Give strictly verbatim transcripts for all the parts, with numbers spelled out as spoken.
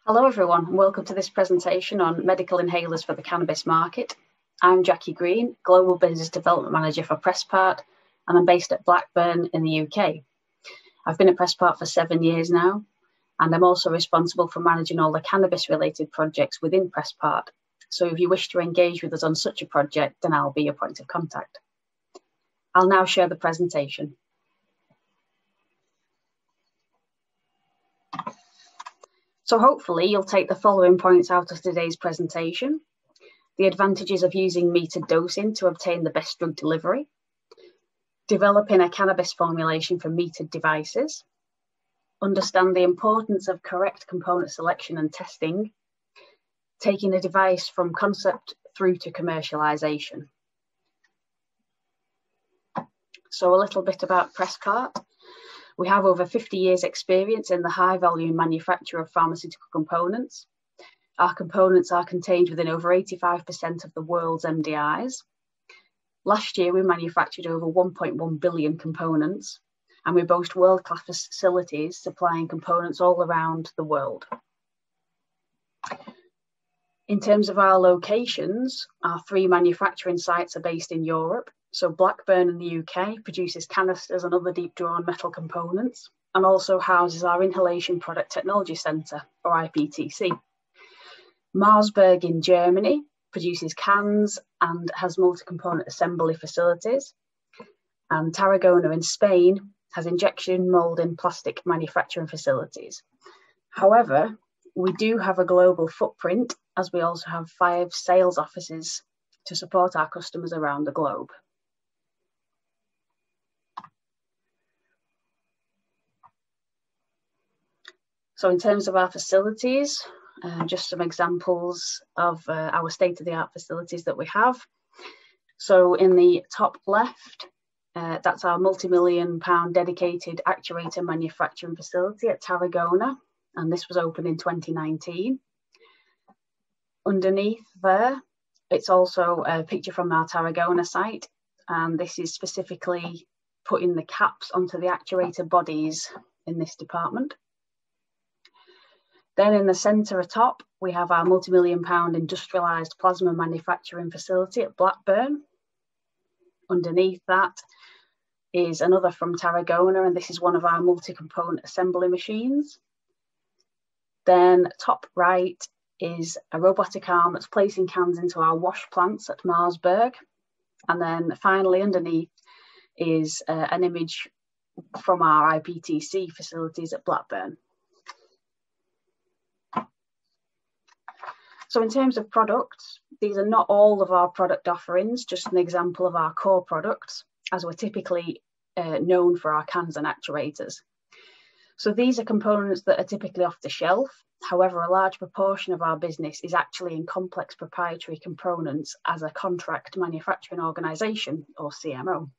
Hello everyone and welcome to this presentation on medical inhalers for the cannabis market. I'm Jackie Green, Global Business Development Manager for Presspart, and I'm based at Blackburn in the U K. I've been at Presspart for seven years now, and I'm also responsible for managing all the cannabis related projects within Presspart. So if you wish to engage with us on such a project, then I'll be your point of contact. I'll now share the presentation. So hopefully you'll take the following points out of today's presentation: the advantages of using metered dosing to obtain the best drug delivery, developing a cannabis formulation for metered devices, understand the importance of correct component selection and testing, taking a device from concept through to commercialization. So a little bit about Presspart. We have over fifty years experience in the high volume manufacture of pharmaceutical components. Our components are contained within over eighty-five percent of the world's M D Is. Last year, we manufactured over one point one billion components, and we boast world-class facilities supplying components all around the world. In terms of our locations, our three manufacturing sites are based in Europe. So Blackburn in the U K produces canisters and other deep drawn metal components, and also houses our Inhalation Product Technology Centre, or I P T C. Marsberg in Germany produces cans and has multi-component assembly facilities. And Tarragona in Spain has injection moulding plastic manufacturing facilities. However, we do have a global footprint, as we also have five sales offices to support our customers around the globe. So in terms of our facilities, uh, just some examples of uh, our state-of-the-art facilities that we have. So in the top left, uh, that's our multi-million pound dedicated actuator manufacturing facility at Tarragona, and this was opened in twenty nineteen. Underneath there, it's also a picture from our Tarragona site, and this is specifically putting the caps onto the actuator bodies in this department. Then in the centre atop, we have our multi-million pound industrialised plasma manufacturing facility at Blackburn. Underneath that is another from Tarragona, and this is one of our multi-component assembly machines. Then top right is a robotic arm that's placing cans into our wash plants at Marsberg. And then finally underneath is uh, an image from our I P T C facilities at Blackburn. So in terms of products, these are not all of our product offerings, just an example of our core products, as we're typically uh, known for our cans and actuators. So these are components that are typically off the shelf. However, a large proportion of our business is actually in complex proprietary components as a contract manufacturing organisation, or C M O.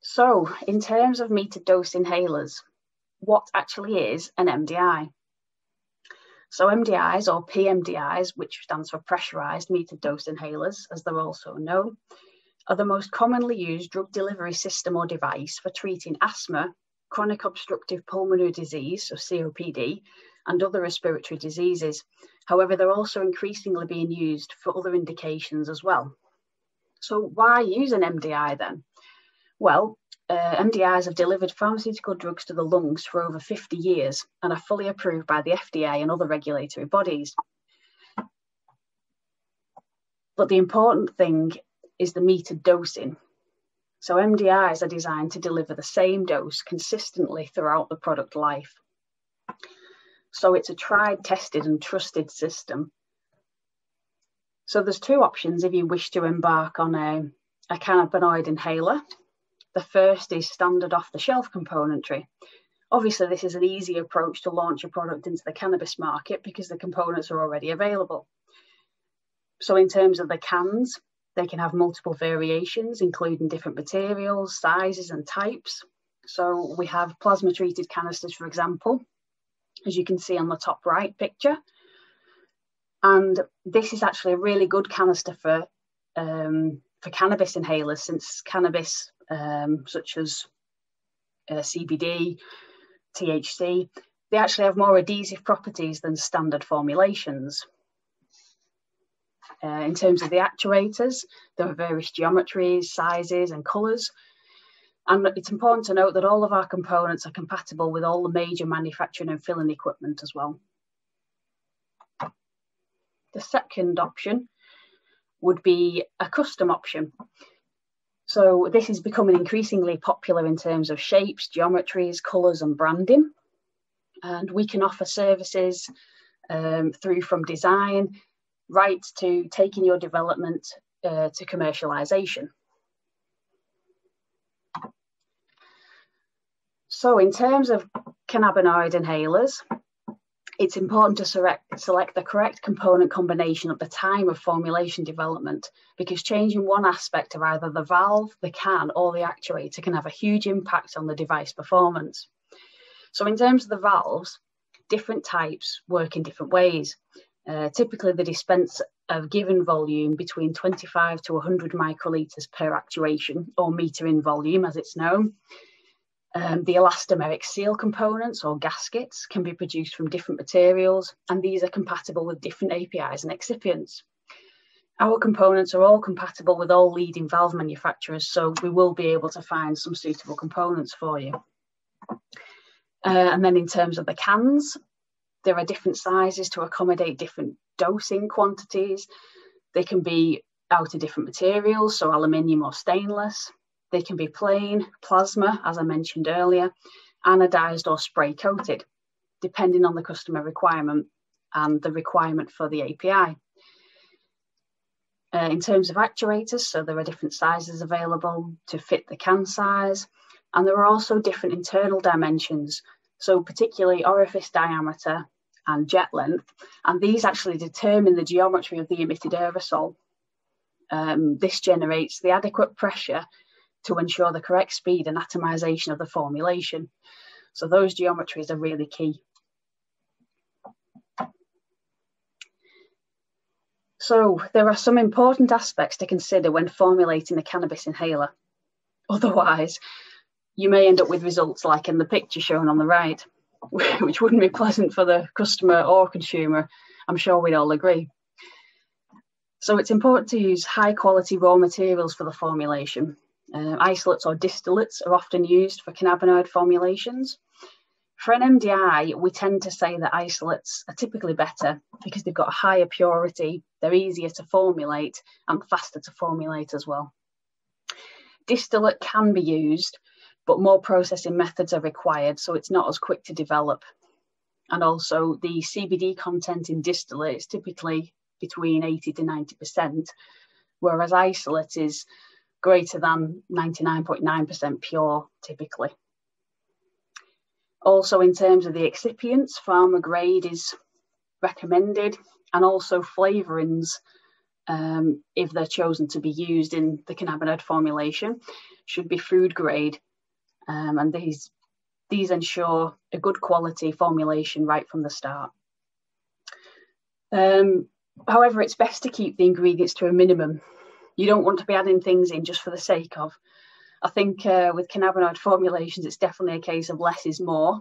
So in terms of metered dose inhalers, what actually is an M D I? So M D Is, or P M D Is, which stands for pressurised metered dose inhalers, as they're also known, are the most commonly used drug delivery system or device for treating asthma, chronic obstructive pulmonary disease, so C O P D, and other respiratory diseases. However, they're also increasingly being used for other indications as well. So why use an M D I then? Well, Uh, M D Is have delivered pharmaceutical drugs to the lungs for over fifty years and are fully approved by the F D A and other regulatory bodies. But the important thing is the metered dosing. So M D Is are designed to deliver the same dose consistently throughout the product life. So it's a tried, tested and trusted system. So there's two options if you wish to embark on a, a cannabinoid inhaler. The first is standard off-the-shelf componentry. Obviously, this is an easy approach to launch a product into the cannabis market because the components are already available. So in terms of the cans, they can have multiple variations, including different materials, sizes and types. So we have plasma-treated canisters, for example, as you can see on the top right picture. And this is actually a really good canister for um, for cannabis inhalers, since cannabis um, such as uh, C B D, T H C, they actually have more adhesive properties than standard formulations. Uh, in terms of the actuators, there are various geometries, sizes and colours. And it's important to note that all of our components are compatible with all the major manufacturing and filling equipment as well. The second option would be a custom option. So this is becoming increasingly popular in terms of shapes, geometries, colours and branding. And we can offer services um, through from design right to taking your development uh, to commercialisation. So in terms of cannabinoid inhalers, it's important to select, select the correct component combination at the time of formulation development, because changing one aspect of either the valve, the can or the actuator can have a huge impact on the device performance. So in terms of the valves, different types work in different ways. Uh, typically the dispense of given volume between twenty-five to one hundred microlitres per actuation, or metre in volume as it's known. Um, the elastomeric seal components or gaskets can be produced from different materials, and these are compatible with different A P Is and excipients. Our components are all compatible with all leading valve manufacturers, so we will be able to find some suitable components for you. Uh, and then in terms of the cans, there are different sizes to accommodate different dosing quantities. They can be out of different materials, so aluminium or stainless. They can be plain, plasma, as I mentioned earlier, anodized or spray coated, depending on the customer requirement and the requirement for the A P I. Uh, in terms of actuators, so there are different sizes available to fit the can size, and there are also different internal dimensions, so particularly orifice diameter and jet length, and these actually determine the geometry of the emitted aerosol. Um, this generates the adequate pressure to ensure the correct speed and atomization of the formulation. So those geometries are really key. So there are some important aspects to consider when formulating a cannabis inhaler. Otherwise, you may end up with results like in the picture shown on the right, which wouldn't be pleasant for the customer or consumer. I'm sure we'd all agree. So it's important to use high quality raw materials for the formulation. Uh, isolates or distillates are often used for cannabinoid formulations. For an M D I, we tend to say that isolates are typically better because they've got a higher purity, they're easier to formulate and faster to formulate as well. Distillate can be used, but more processing methods are required, so it's not as quick to develop. And also the C B D content in distillate is typically between eighty to ninety percent, whereas isolate is greater than ninety-nine point nine percent pure, typically. Also, in terms of the excipients, pharma grade is recommended, and also flavourings, um, if they're chosen to be used in the cannabinoid formulation, should be food grade, um, and these, these ensure a good quality formulation right from the start. Um, however, it's best to keep the ingredients to a minimum. You don't want to be adding things in just for the sake of. I think uh, with cannabinoid formulations, it's definitely a case of less is more.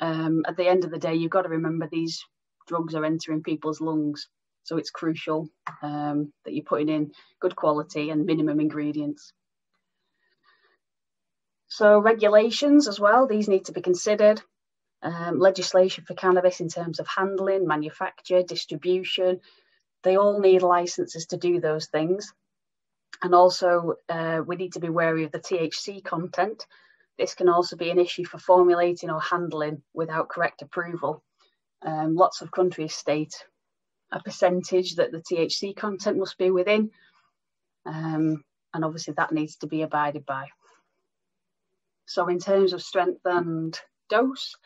Um, at the end of the day, you've got to remember these drugs are entering people's lungs. So it's crucial um, that you're putting in good quality and minimum ingredients. So regulations as well, these need to be considered. Um, legislation for cannabis in terms of handling, manufacture, distribution, they all need licenses to do those things. And also, uh, we need to be wary of the T H C content. This can also be an issue for formulating or handling without correct approval. Um, lots of countries state a percentage that the T H C content must be within. Um, and obviously that needs to be abided by. So in terms of strength and dose,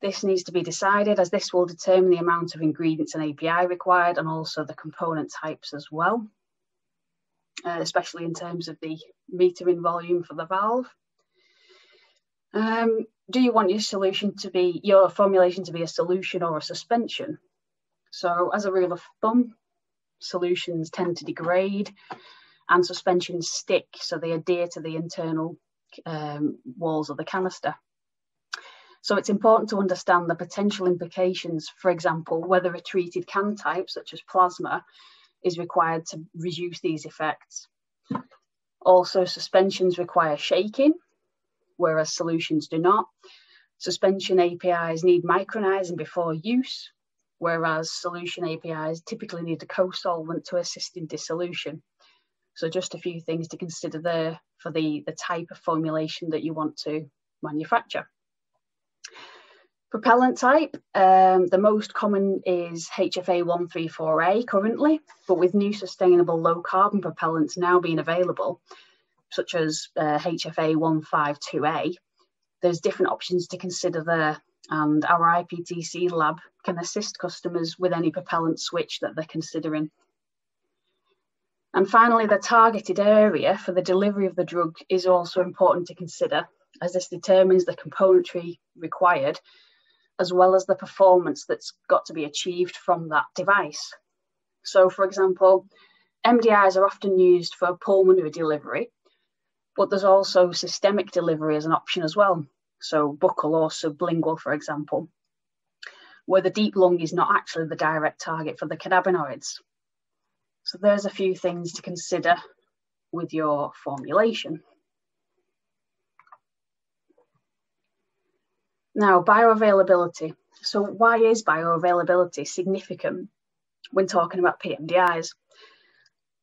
this needs to be decided, as this will determine the amount of ingredients and A P I required, and also the component types as well. Uh, especially in terms of the metering volume for the valve. Um, do you want your solution to be, your formulation to be a solution or a suspension? So as a rule of thumb, solutions tend to degrade and suspensions stick, so they adhere to the internal um, walls of the canister. So it's important to understand the potential implications, for example, whether a treated can type such as plasma is required to reduce these effects. Also, suspensions require shaking, whereas solutions do not. Suspension A P Is need micronizing before use, whereas solution A P Is typically need a co-solvent to assist in dissolution. So just a few things to consider there for the, the type of formulation that you want to manufacture. Propellant type, um, the most common is H F A one three four A currently, but with new sustainable low carbon propellants now being available, such as uh, H F A one five two A, there's different options to consider there, and our I P T C lab can assist customers with any propellant switch that they're considering. And finally, the targeted area for the delivery of the drug is also important to consider, as this determines the componentry required, as well as the performance that's got to be achieved from that device. So for example, M D Is are often used for pulmonary delivery, but there's also systemic delivery as an option as well. So buccal or sublingual, for example, where the deep lung is not actually the direct target for the cannabinoids. So there's a few things to consider with your formulation. Now, bioavailability. So why is bioavailability significant when talking about P M D Is?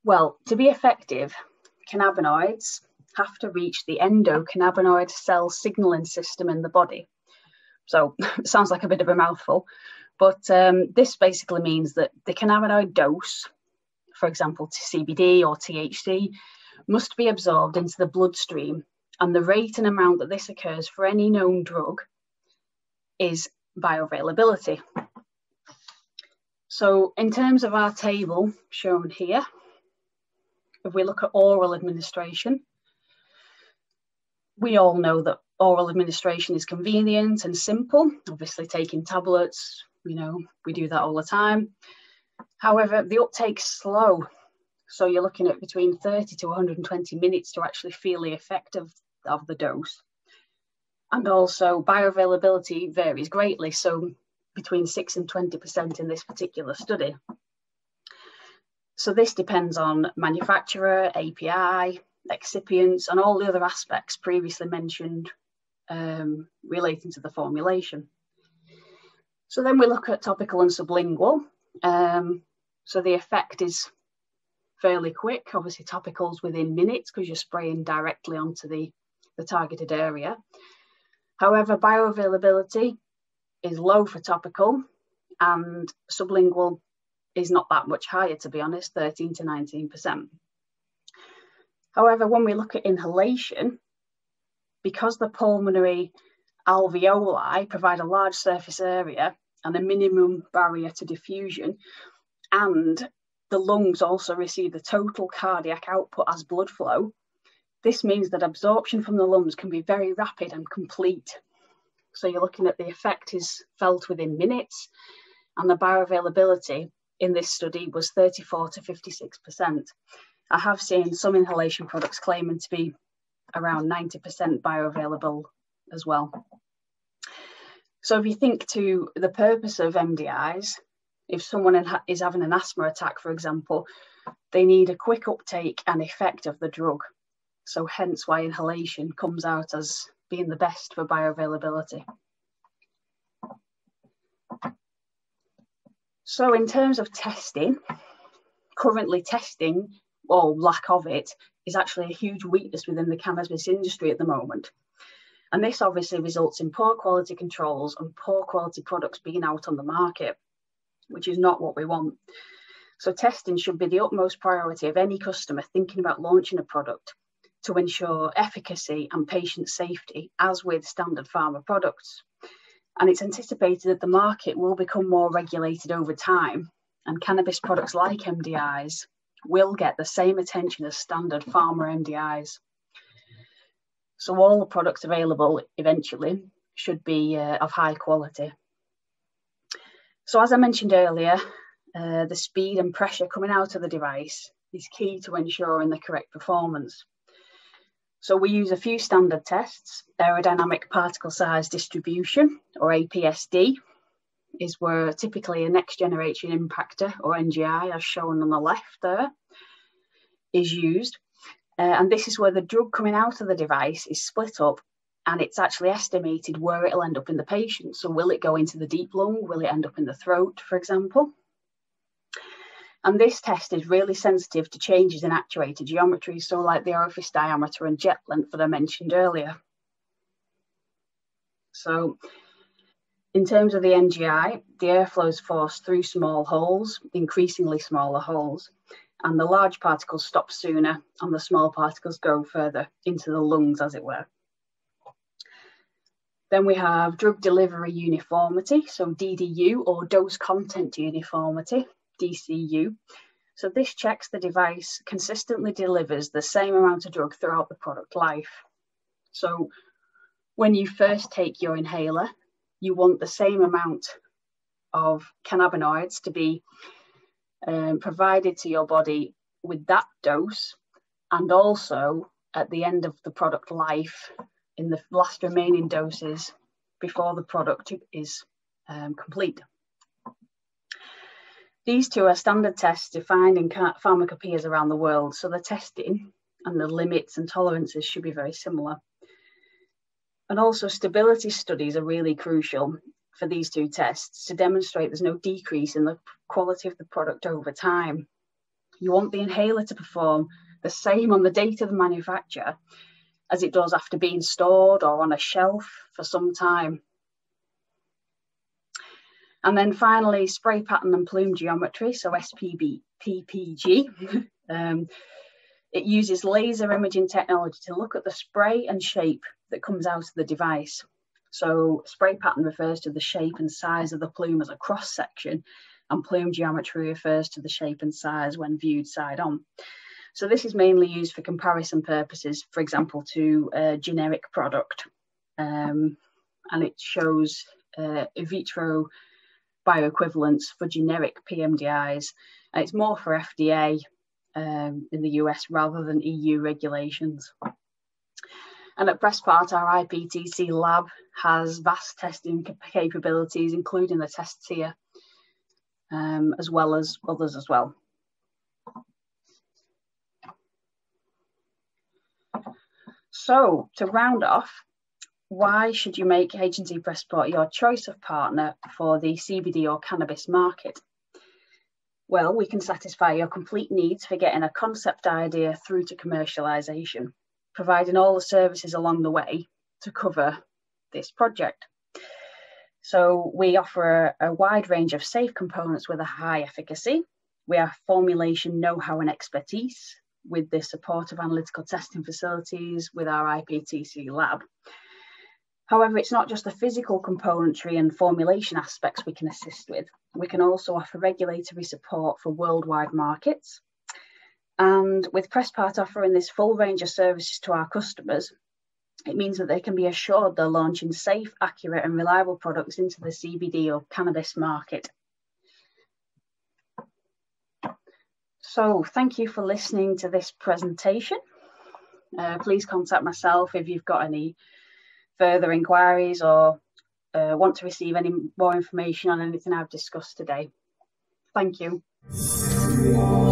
Well, to be effective, cannabinoids have to reach the endocannabinoid cell signaling system in the body. So it sounds like a bit of a mouthful, but um, this basically means that the cannabinoid dose, for example, to C B D or T H C, must be absorbed into the bloodstream, and the rate and amount that this occurs for any known drug is bioavailability. So in terms of our table shown here, if we look at oral administration, we all know that oral administration is convenient and simple, obviously taking tablets, you know, we do that all the time. However, the uptake's slow. So you're looking at between thirty to one hundred twenty minutes to actually feel the effect of, of the dose. And also bioavailability varies greatly. So between six and twenty percent in this particular study. So this depends on manufacturer, A P I, excipients and all the other aspects previously mentioned um, relating to the formulation. So then we look at topical and sublingual. Um, so the effect is fairly quick, obviously topicals within minutes because you're spraying directly onto the, the targeted area. However, bioavailability is low for topical and sublingual is not that much higher, to be honest, thirteen to nineteen percent. However, when we look at inhalation, because the pulmonary alveoli provide a large surface area and a minimum barrier to diffusion, and the lungs also receive the total cardiac output as blood flow, this means that absorption from the lungs can be very rapid and complete. So you're looking at the effect is felt within minutes, and the bioavailability in this study was thirty-four to fifty-six percent. I have seen some inhalation products claiming to be around ninety percent bioavailable as well. So if you think to the purpose of M D Is, if someone is having an asthma attack, for example, they need a quick uptake and effect of the drug. So hence why inhalation comes out as being the best for bioavailability. So in terms of testing, currently testing or lack of it is actually a huge weakness within the cannabis industry at the moment. And this obviously results in poor quality controls and poor quality products being out on the market, which is not what we want. So testing should be the utmost priority of any customer thinking about launching a product to ensure efficacy and patient safety, as with standard pharma products. And it's anticipated that the market will become more regulated over time, and cannabis products like M D Is will get the same attention as standard pharma M D Is. So all the products available eventually should be uh, of high quality. So as I mentioned earlier, uh, the speed and pressure coming out of the device is key to ensuring the correct performance. So we use a few standard tests. Aerodynamic particle size distribution, or A P S D, is where typically a next generation impactor, or N G I, as shown on the left there, is used. Uh, and this is where the drug coming out of the device is split up, and it's actually estimated where it'll end up in the patient. So will it go into the deep lung? Will it end up in the throat, for example? And this test is really sensitive to changes in actuator geometry, so like the orifice diameter and jet length that I mentioned earlier. So in terms of the N G I, the airflow is forced through small holes, increasingly smaller holes, and the large particles stop sooner and the small particles go further into the lungs, as it were. Then we have drug delivery uniformity, so D D U, or dose content uniformity, D C U. So this checks the device consistently delivers the same amount of drug throughout the product life. So when you first take your inhaler, you want the same amount of cannabinoids to be um, provided to your body with that dose, and also at the end of the product life, in the last remaining doses before the product is um, complete. These two are standard tests defined in pharmacopoeias around the world, so the testing and the limits and tolerances should be very similar. And also, stability studies are really crucial for these two tests to demonstrate there's no decrease in the quality of the product over time. You want the inhaler to perform the same on the date of the manufacture as it does after being stored or on a shelf for some time. And then finally, spray pattern and plume geometry, so S P B, P P G. um, it uses laser imaging technology to look at the spray and shape that comes out of the device. So spray pattern refers to the shape and size of the plume as a cross section, and plume geometry refers to the shape and size when viewed side on. So this is mainly used for comparison purposes, for example, to a generic product. Um, and it shows uh, in vitro bioequivalence for generic P M D Is. And it's more for F D A um, in the U S rather than E U regulations. And at Presspart, our I P T C lab has vast testing capabilities, including the tests here, um, as well as others as well. So to round off, why should you make H and T Presspart your choice of partner for the C B D or cannabis market? Well, we can satisfy your complete needs for getting a concept idea through to commercialisation, providing all the services along the way to cover this project. So we offer a, a wide range of safe components with a high efficacy. We have formulation know-how and expertise, with the support of analytical testing facilities with our I P T C lab. However, it's not just the physical componentry and formulation aspects we can assist with. We can also offer regulatory support for worldwide markets. And with Presspart offering this full range of services to our customers, it means that they can be assured they're launching safe, accurate and reliable products into the C B D or cannabis market. So thank you for listening to this presentation. Uh, please contact myself if you've got any further inquiries or uh, want to receive any more information on anything I've discussed today. Thank you.